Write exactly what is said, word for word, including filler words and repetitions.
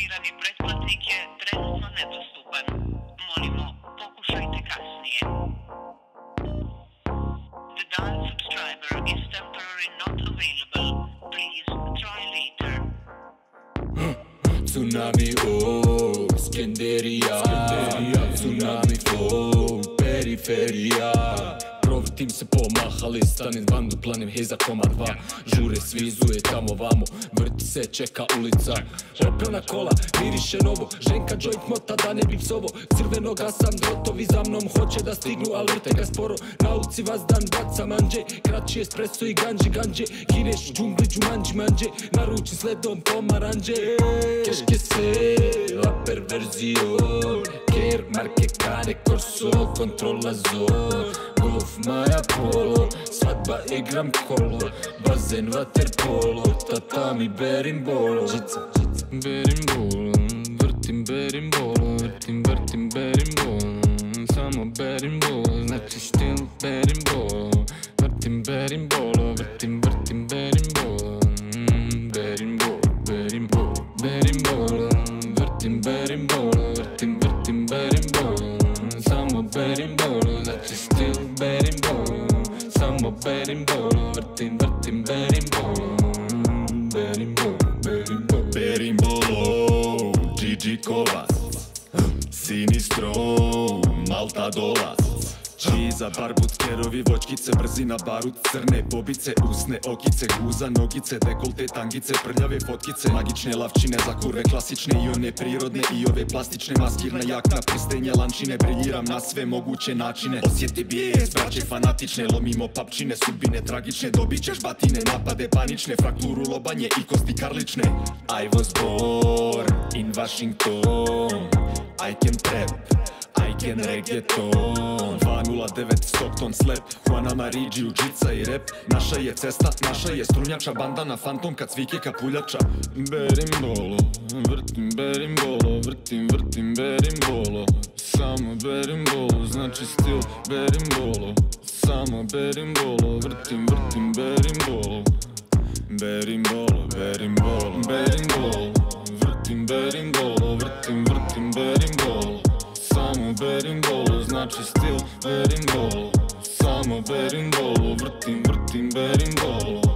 Aktivirani pretplatnik je trenutno nedostupan. Molimo, pokušajte kasnije. The dance subscriber is temporarily not available. Please try later. Cunami, oh, Skenderija, Cunami Flo, periferija. Tim se pomahali, stanem bandu, planem heza komar dva. Žure svi zuje tamo vamo, vrti se čeka ulica. Opljena kola, miriše novo, ženka joint mota da ne bi psovo. Crvenoga sam gotovi za mnom, hoće da stignu, ali vrte ga sporo. Nauci vas dan baca manđe, kraći espresso i ganđe ganđe. Gineš u džungli Jumanji manđe, naruči sledom pomaranđe. Keške se, la perverzion, ker marke kare korso, kontrola zon. Golf, maja, polo, svadba, igram kolo, bazen, vater, polo, tatami, berimbolo. Žica, žica, berimbolo, vrtim berimbolo, vrtim, vrtim berimbolo, samo berimbolo, znači štil berimbolo, vrtim berimbolo, vrtim, vrtim berimbolo, berimbolo, berimbolo, berimbolo, vrtim berimbolo, vrtim, vrtim berimbolo, samo berimbolo, znači štil berimbolo, samo berimbolo, vrtim, vrtim berimbolo, berimbolo, berimbolo, berimbolo, Dzidzikovac, Sinistro, Malta, Dolac. Čiza, barbut, kerovi, vočkice, brzina, barut, crne bobice, usne okice, guza, nogice, dekolte, tangice, prljave fotkice, magične lavčine za kurve klasične i one prirodne i ove plastične, maskirna jakna, prstenje, lančine, briljiram na sve moguće načine. Osjeti bijes, braće fanatične, lomimo papčine, sudbine tragične, dobit ćeš batine, napade panične, frakturu, lobanje i kosti karlične. I was born in Washington, I can trap, I can reggaeton. Dva nula devet Stockton slep, Juana Mariđi u džica i rep. Naša je cesta, naša je strunjača, bandana fantom kad svike kapuljača. Berimbolo, vrtim berimbolo, vrtim, vrtim berimbolo, samo berimbolo, znači stil berimbolo, samo berimbolo, vrtim, vrtim berimbolo, berimbolo, berimbolo, berimbolo, vrtim berimbolo, vrtim, vrtim berimbolo, samo berimbolo, znači stil berimbolo, samo berimbolo, vrtim, vrtim berimbolo.